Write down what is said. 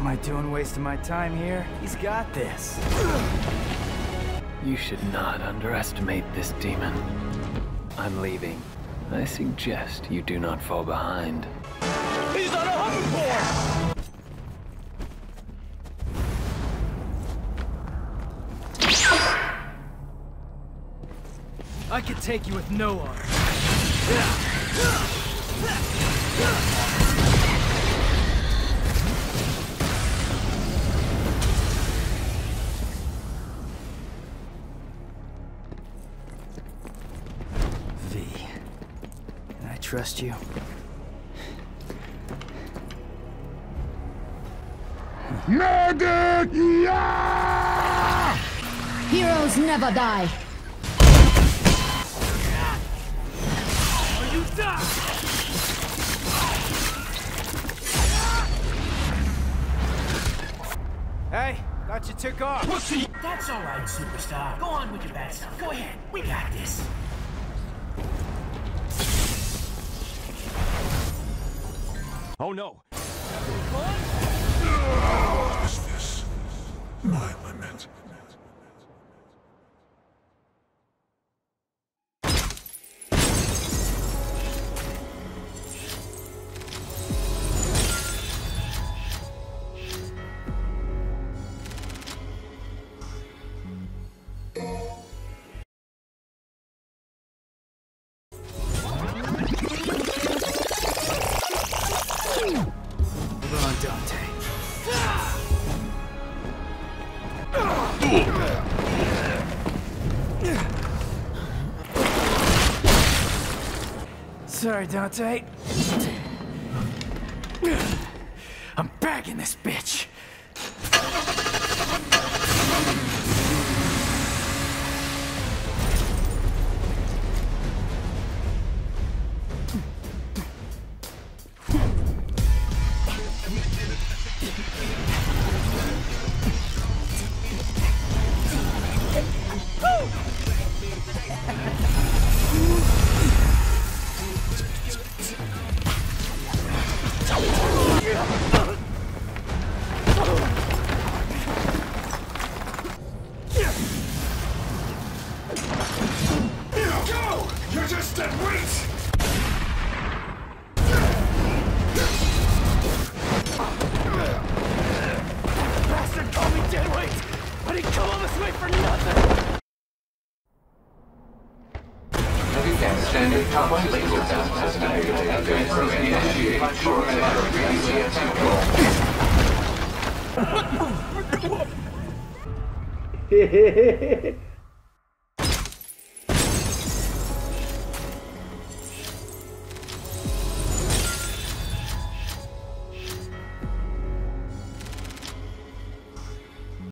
am I doing wasting my time here? He's got this. You should not underestimate this demon. I'm leaving. I suggest you do not fall behind. He's on a hoverboard! I could take you with no arm. V, can I trust you? Medic! Yeah! Heroes never die. Hey, thought you took off. Pussy. That's all right, superstar. Go on with your bad stuff. Go ahead. We got this. Oh no. What is this? My lament. Sorry, Dante. I'm bagging this bitch. Hehehehe